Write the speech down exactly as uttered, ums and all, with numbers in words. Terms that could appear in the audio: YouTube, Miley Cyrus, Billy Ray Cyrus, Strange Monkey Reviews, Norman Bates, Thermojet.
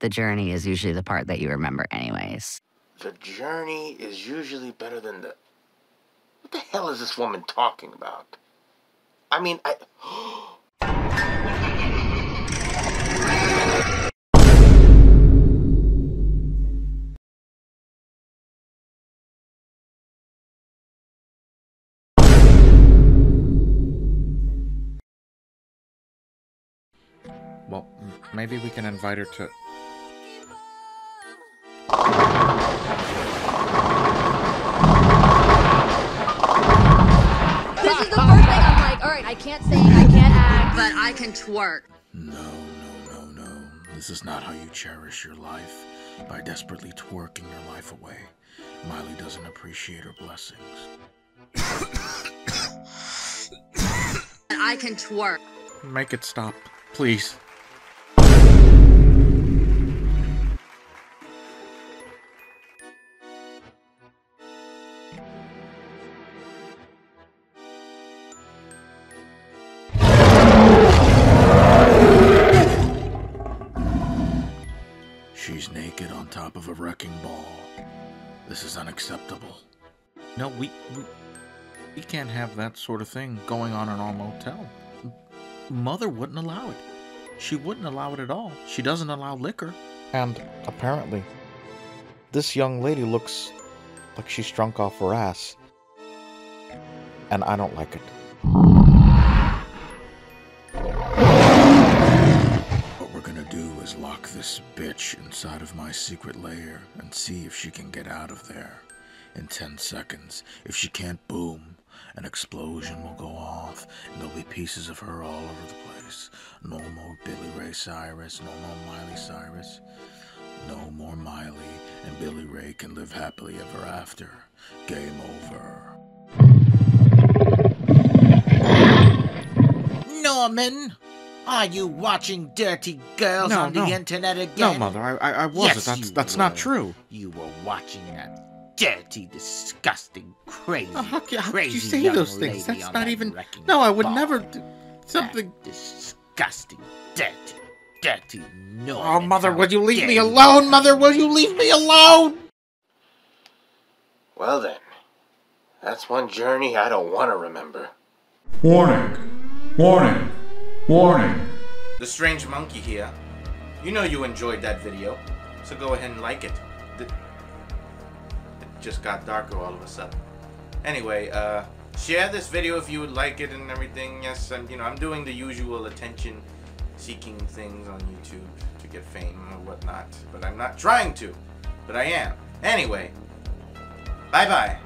the journey is usually the part that you remember anyways. The journey is usually better than the... What the hell is this woman talking about? I mean, I... Well, maybe we can invite her to... This is the first thing I'm like, alright, I can't sing, I can't act, but I can twerk. No, no, no, no. This is not how you cherish your life, by desperately twerking your life away. Miley doesn't appreciate her blessings. I can twerk. Make it stop, please. She's naked on top of a wrecking ball. This is unacceptable. No, we, we, we can't have that sort of thing going on in our motel. Mother wouldn't allow it. She wouldn't allow it at all. She doesn't allow liquor. And apparently, this young lady looks like she's drunk off her ass. And I don't like it. What we're gonna do is lock this bitch inside of my secret lair and see if she can get out of there in ten seconds. If she can't, boom. An explosion will go off, and there'll be pieces of her all over the place. No more Billy Ray Cyrus, no more Miley Cyrus. No more Miley, and Billy Ray can live happily ever after. Game over. Norman, are you watching dirty girls no, on no. the internet again? No, Mother, I, I, I wasn't. Yes, that's that's were. not true. You were watching that dirty, disgusting, crazy, oh, how, how crazy you say young those things? That's not that even... No, I would ball. never... Do something... That disgusting, dirty, dirty... No. Oh, Mother, will you leave me alone? Mother, will you leave me alone? Well then, that's one journey I don't want to remember. Warning! Warning! Warning! The Strange Monkey here. You know you enjoyed that video, so go ahead and like it. The just got darker all of a sudden. Anyway, uh, share this video if you would like it and everything. Yes, I'm, you know, I'm doing the usual attention-seeking things on YouTube to get fame or whatnot, but I'm not trying to, but I am. Anyway, bye-bye.